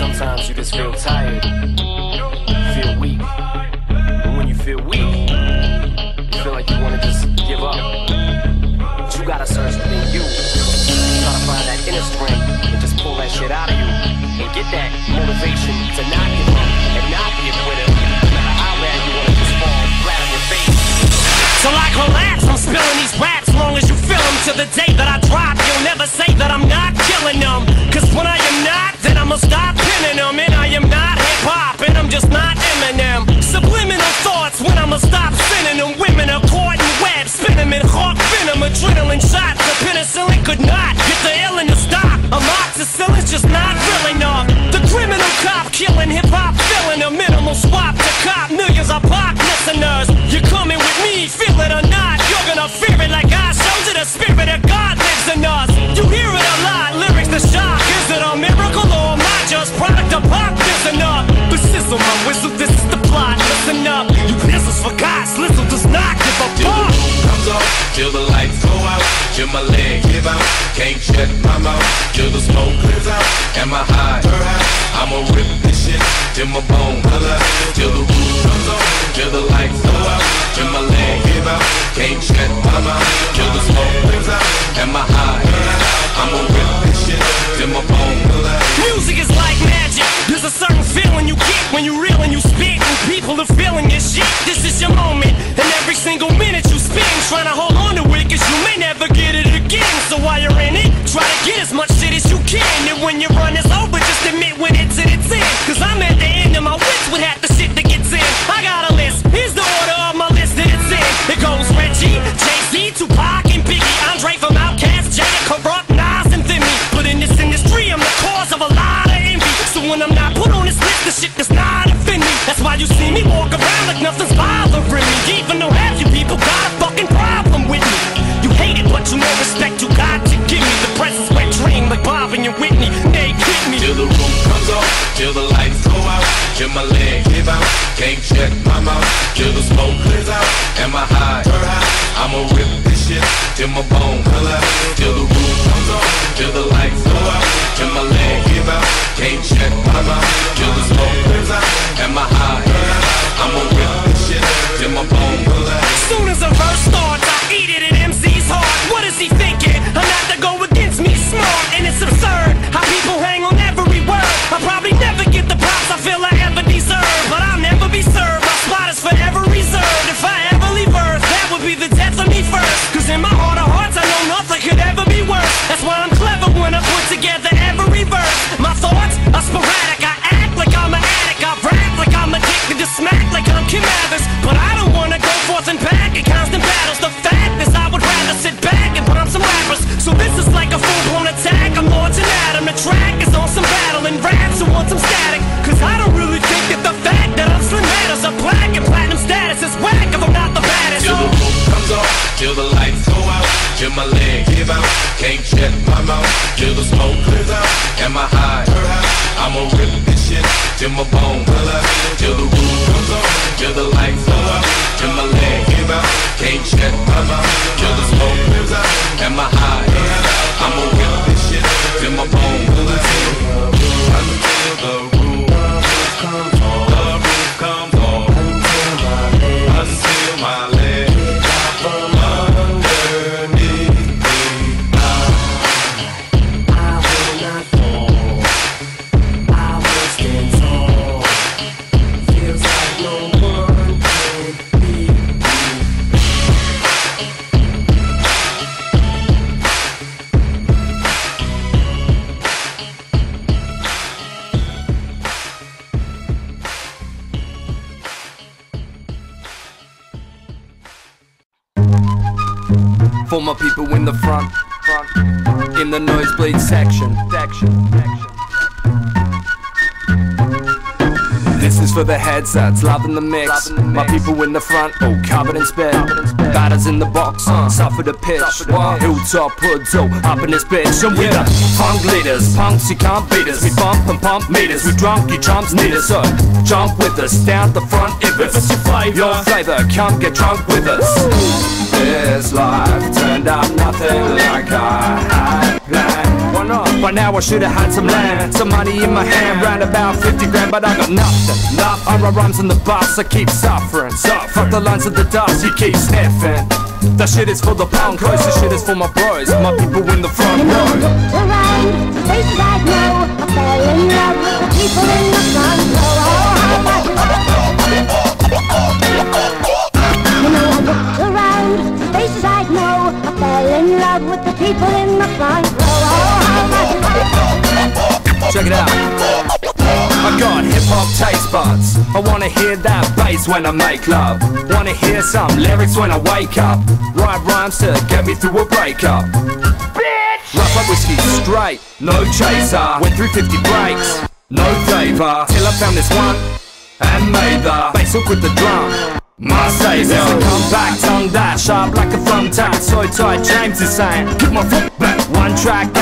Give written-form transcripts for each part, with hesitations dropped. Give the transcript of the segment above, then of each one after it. Sometimes you just feel tired, feel weak, and when you feel weak, you feel like you want to just give up, but you gotta search within you, try to find that inner strength, and just pull that shit out of you, and get that motivation to not give up, and not be a quitter, no matter how bad you want to just fall flat on your face. So like relax, I'm spilling these raps, long as you feel them, till the day that I drop, you'll never say that I'm not killing them, cause when I am not, then I'ma stop. And I am not hip-hop, and I'm just not Eminem. Subliminal thoughts when I'ma stop sending them. Women are caught in webs, spin them in hawk venom, adrenaline shots. The penicillin could not get the illin to stop. Amoxicillin's just not filling up. The criminal cop killing hip-hop, filling a minimal swap to cop. Millions are pop listeners. You're coming with me, feel it or not. You're gonna fear it like I showed you. The spirit of God lives in us. You hear it a lot, lyrics to shock. Is it a miracle or am I just product? My whistle, this is the plot, listen up. You pistols for guys, listen, does not give a fuck. Comes on, till the lights go out, till my leg give out, can't shut my mouth, till the smoke clears out, and my eyes burn out. I'ma rip this shit, till my bone color, till the roof comes on, till the lights go out, till my leg give out, can't shut my mouth, till the smoke clears out, and my eyes burn out. I'ma rip this shit, till my bone color. Music is like magic, there's a certain feeling you get when you reel and you spit, and people are feeling your shit. This is your moment, and every single minute you spend trying to hold on to it, cause you may never get it again. So while you're in it, try to get as much shit as you can. And when your run is over, just admit when it's in its end. Cause I'm at the end of my wits with half the shit that gets in. I got a list, here's the order of my list that it's in. It goes Reggie, Jay-Z, Tupac, and Biggie, Andre from Outkast, Jada, Corrupt, Nas, and Demi. But in this industry, I'm the cause of a lot of envy. So when I'm not put on this list, the shit that's not offend me. That's why you see me walk around like nothing's bothering me. Even though half you people got a fucking problem with me. You hate it, but you know respect you got to give me. The press is wet dream like Bob and Whitney. They hit me till the roof comes off, till the lights go out, till my leg give out, can't shut my mouth, till the smoke clears out, and my eyes burn out. I'ma rip this shit till my bone color, till the roof comes off, till the lights go out, till my leg give out, can't shut my mouth, till the smoke clears out, and my eyes burn out. I'ma rip this shit till my bone color. As soon as a verse starts, I eat it in MC's heart. What is he thinking? I'm not to go against me, smart, and it's absurd how people hang on every word. I probably never get the props I feel I ever deserve, but I'll never be served. My spot is forever reserved. If I ever leave Earth, that would be the death of me first. Cause in my heart of hearts, I know nothing could ever be worse. That's why I'm clever when I put together every verse. My thoughts are sporadic. I act like I'm an addict. I rap like I'm addicted to smack like I'm Kim Avis. But I don't wanna go forth and back in constant battles. The fact is I would rather sit back and bomb some rappers. So this is like a full-blown attack. I'm launching at him. The track is on some battle and raps who want some static. Cause I don't really think that the fact that I'm slim matters. A black and platinum status is whack if I'm not the baddest. Till the roof comes off, till the lights go out, till my leg give out, can't shut my mouth, till the smoke clears out, and my eyes burn out. I'ma rip this shit till my bone color, till the roof comes off, till the lights go out, till my leg give out, can't shut my mouth, till the smoke clears out, and my eyes burn out. I'ma rip this shit till my bone color, until the roof comes off, the roof comes off, until my leg from underneath me. in the Noiseblade section. This is for the headsets, live in the mix. My people in the front, oh, covered in spit. Batters in the box, suffer the pitch. Hilltop, hood, so up in this bitch. And we the funk leaders, punks, you can't beat us. We bump and pump meters, we drunk, you chumps need us. So jump with us, down the front if it's your flavor, come get drunk with us. Woo! This life turned out nothing like I had planned. Why not? By now I should have had some land, some money in my hand, round about 50 grand, but I got nothing. I'm my rhymes on the bus, I keep suffering. Fuck the lines of the dust, you keep sniffing. That shit is for the punk hoes, that shit is for my bros, my people in the front row. The rhymes, the faces I know, I fell in love with the people in the front row. The rhymes, the faces I know, I fell in love with the people in the front row. Check it out. I got hip-hop taste buds. I wanna hear that bass when I make love. Wanna hear some lyrics when I wake up. Write rhymes to get me through a breakup. Bitch! Rough up whiskey straight, no chaser. Went through 50 breaks, no favor. Till I found this one and made the bass hook with the drum. My savior, come back, tongue that sharp like a thumbtack. So tight, James is saying, give my foot back. One track, A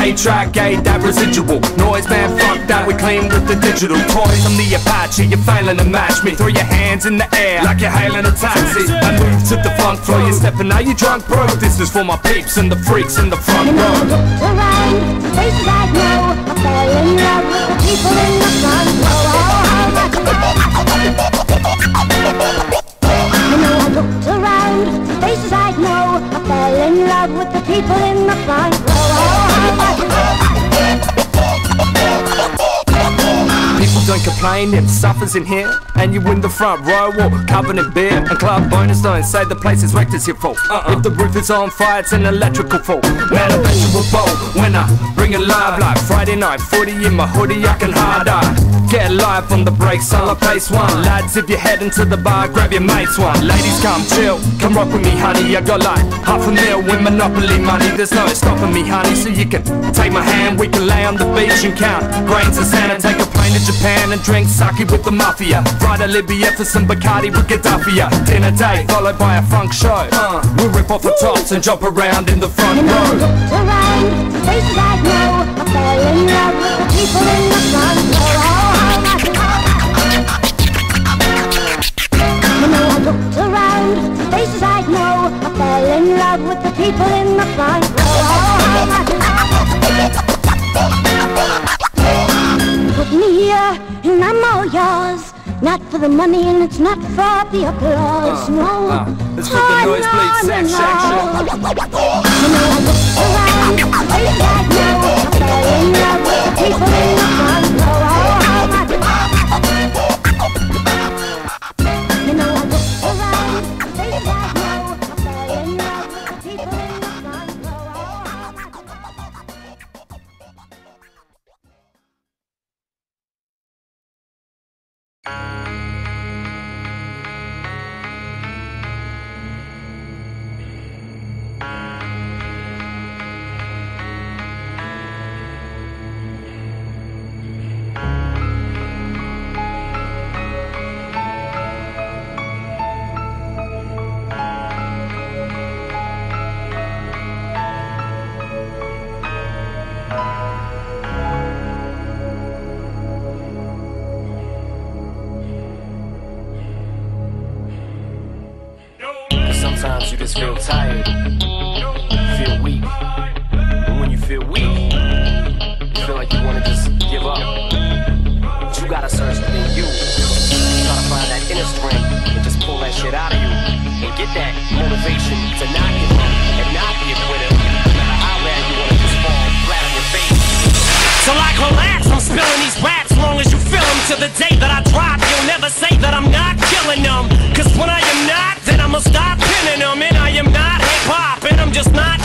that residual noise, man, fuck that. We clean with the digital toys. I'm the Apache, you're failing to match me. Throw your hands in the air like you're hailing a taxi. I move to the funk floor, you're stepping, now you drunk, bro. This is for my peeps and the freaks in the front row. The rhymes, the faces I know, I fell in love with the people in the front row. Faces I know, I fell in love with the people in the front row. People don't complain, it suffers in here. And you in the front row, all covered in beer. And club bonus don't say the place is wrecked, it's your fault. If the roof is on fire, it's an electrical fault. Man, I bet you will bowl when I bring it live. Like Friday night, 40 in my hoodie, I can hard eye. Get live on the breaks, I'll pace one. Lads, if you're heading to the bar, grab your mates one. Ladies, come chill, come rock with me, honey. I got like $500,000 with Monopoly money. There's no stopping me, honey, so you can take my hand. We can lay on the beach and count grains of sand and take a plane to Japan and drink sake with the mafia. Fly to Libya for some Bacardi with Gaddafi. Dinner date followed by a funk show. We'll rip off the tops and jump around in the front row. The rhymes, the faces I know, I fell in love with the people in the front row. Looked around, the faces I know, I fell in love with the people in the front row. Put me here, and I'm all yours. Not for the money, and it's not for the applause, no. It's for the Noiseblade section. Looked around, the faces I know, I fell in love with the people in the front row. Sometimes you just feel tired, feel weak, and when you feel weak, you feel like you want to just give up, but you gotta search within you, you gotta find that inner strength, and just pull that shit out of you, and get that motivation to not give up, and not be a quitter, no matter how bad you want to just fall flat on your face. Till I collapse, I'm spilling these raps, long as you feel them, till the day that I drop, you'll never say that I'm not killing them, cause when I am not, then I'ma stop pinning them, and I am not hip-hop, and I'm just not